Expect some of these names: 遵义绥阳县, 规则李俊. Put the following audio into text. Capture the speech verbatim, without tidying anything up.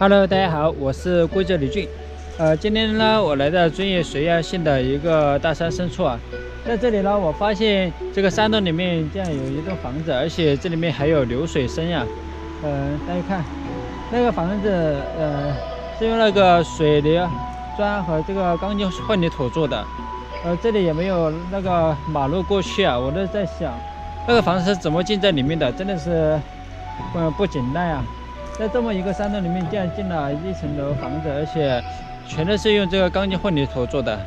Hello， 大家好，我是规则李俊。呃，今天呢，我来到遵义绥阳县的一个大山深处啊，在这里呢，我发现这个山洞里面竟然有一栋房子，而且这里面还有流水声呀、啊。嗯、呃，大家看，那个房子，呃，是用那个水泥砖和这个钢筋混凝土做的。呃，这里也没有那个马路过去啊，我都在想，那个房子是怎么进在里面的，真的是，嗯，不简单啊。 在这么一个山洞里面，竟然进了一层楼房子，而且全都是用这个钢筋混凝土做的。